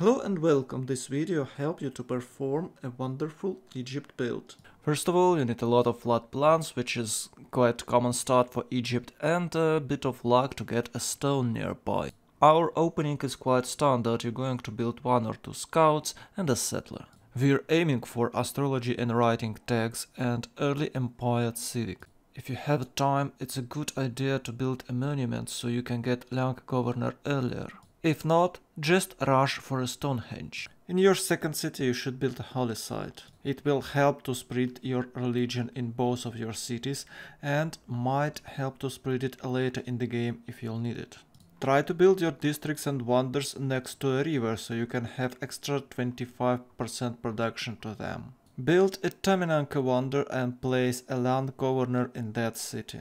Hello and welcome. This video helps you to perform a wonderful Egypt build. First of all, you need a lot of flat plants, which is quite common start for Egypt, and a bit of luck to get a stone nearby. Our opening is quite standard, you're going to build one or two scouts and a settler. We're aiming for astrology and writing tags and early empire civic. If you have time, it's a good idea to build a monument so you can get land governor earlier. If not, just rush for a Stonehenge. In your second city you should build a holy site. It will help to spread your religion in both of your cities and might help to spread it later in the game if you'll need it. Try to build your districts and wonders next to a river so you can have extra 25% production to them. Build a Taminanka wonder and place a land governor in that city.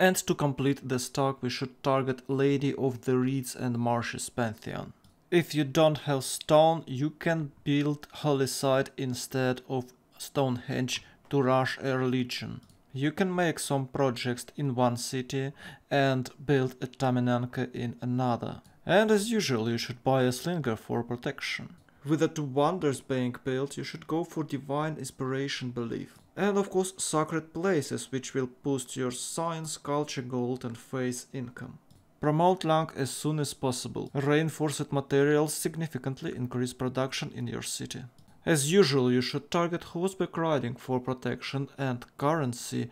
And to complete the stock we should target Lady of the Reeds and Marshes pantheon. If you don't have stone, you can build holy site instead of Stonehenge to rush a religion. You can make some projects in one city and build a Taminanka in another. And as usual you should buy a slinger for protection. With the two wonders being built, you should go for Divine Inspiration belief. And of course sacred places, which will boost your science, culture, gold and faith income. Promote land as soon as possible. Reinforced materials significantly increase production in your city. As usual, you should target horseback riding for protection and currency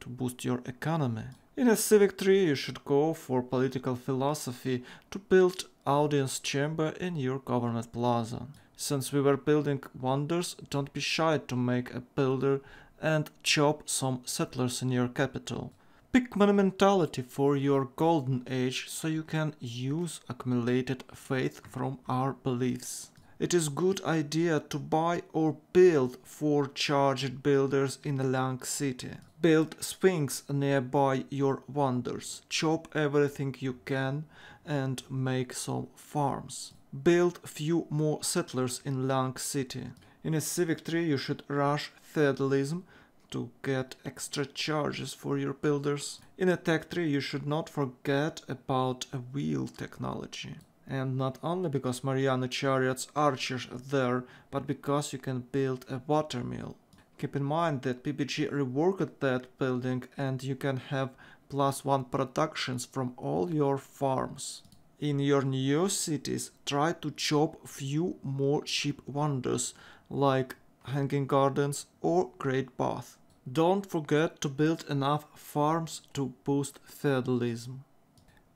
to boost your economy. In a civic tree you should go for political philosophy to build audience chamber in your government plaza. Since we were building wonders, don't be shy to make a builder and chop some settlers in your capital. Pick monumentality for your golden age so you can use accumulated faith from our beliefs. It is good idea to buy or build 4 charged builders in a long city. Build sphinx nearby your wonders, chop everything you can and make some farms. Build few more settlers in long city. In a civic tree you should rush feudalism to get extra charges for your builders. In a tech tree you should not forget about a wheel technology. And not only because Mariana chariots archers are there, but because you can build a watermill. Keep in mind that PBG reworked that building and you can have +1 productions from all your farms. In your new cities, try to chop few more cheap wonders like Hanging Gardens or Great Bath. Don't forget to build enough farms to boost feudalism.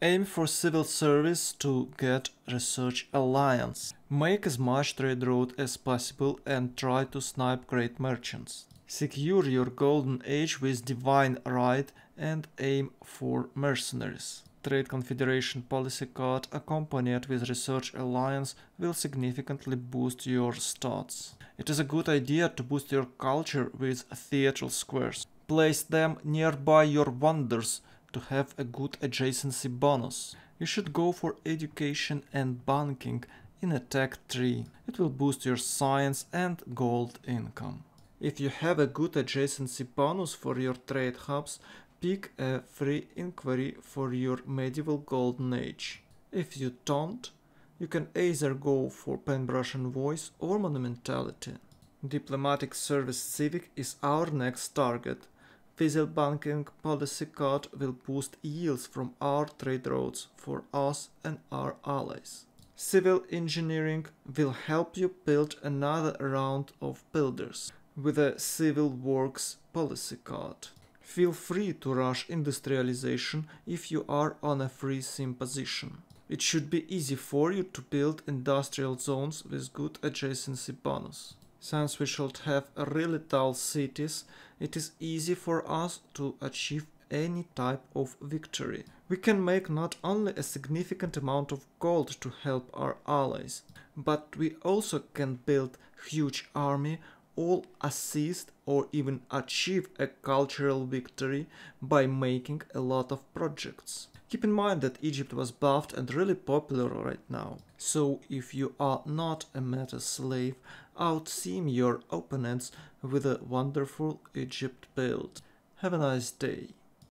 Aim for civil service to get research alliance. Make as much trade route as possible and try to snipe great merchants. Secure your golden age with divine right and aim for mercenaries. Trade confederation policy card accompanied with research alliance will significantly boost your stats. It is a good idea to boost your culture with theatral squares. Place them nearby your wonders to have a good adjacency bonus. You should go for education and banking in a tech tree. It will boost your science and gold income. If you have a good adjacency bonus for your trade hubs, pick a free inquiry for your medieval golden age. If you don't, you can either go for paintbrush and voice or monumentality. Diplomatic service civic is our next target. Visual banking policy card will boost yields from our trade routes for us and our allies. Civil engineering will help you build another round of builders with a civil works policy card. Feel free to rush industrialization if you are on a free sim position. It should be easy for you to build industrial zones with good adjacency bonus. Since we should have really tall cities, it is easy for us to achieve any type of victory. We can make not only a significant amount of gold to help our allies, but we also can build huge army or assist or even achieve a cultural victory by making a lot of projects. Keep in mind that Egypt was buffed and really popular right now, so if you are not a meta slave, out-seam your opponents with a wonderful Egypt build. Have a nice day!